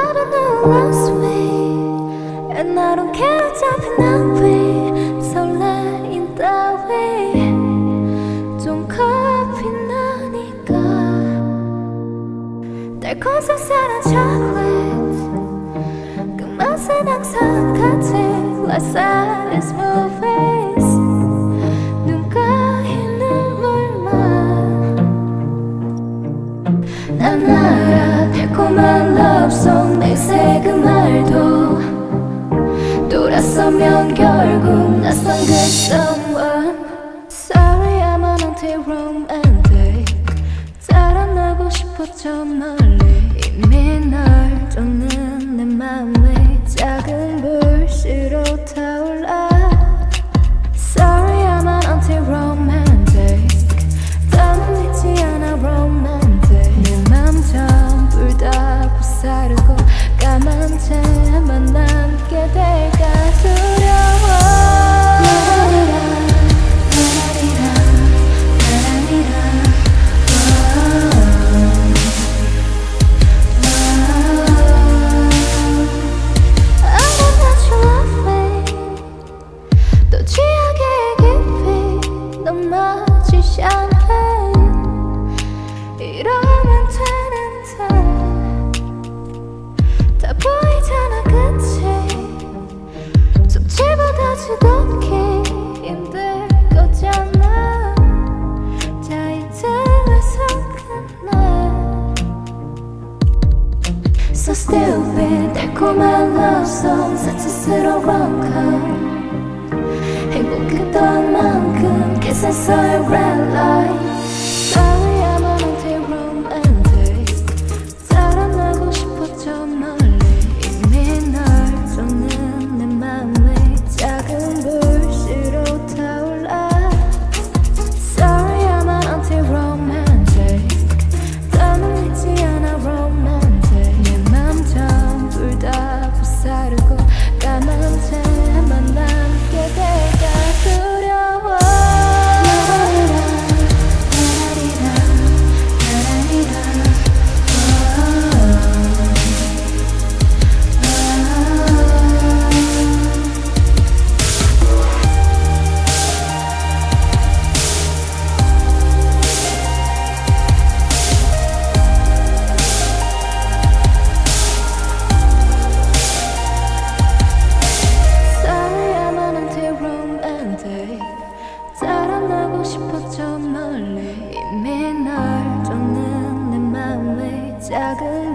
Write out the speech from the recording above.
I don't know what's way, and I don't care what's happening that way. So let in that way. 좀 겁이 나니까 달콤한 쌀쌀한 chocolate 그 맛은 항상 같이 like saddest movies 눈 가인 눈물만 난 알아 달콤한 love song 내 새그 말도 돌아서면 결국 낯선 그 someone romantic 자라나고 싶었죠 멀리 이미 널 쫓는 내 맘에 작은 불씨로 타올라 Sorry I'm an anti-romantic 더는 믿지 않아 romantic 내 맘 전부 다 부사르고 까만 채만 남게 될까 두려워 So stupid, 달콤한 love song 사치스러운 rom-com 행복했던 만큼 계산서의 red light Sorry I'm an anti-romantic 살아나고 싶었죠 멀리 이미 널 쫓는 내 맘에 작은 불씨로 타올라 Sorry I'm an anti-romantic 더는 믿지 않아 romantic 다 부사르고 까만 채만 남게 될까 두려워 I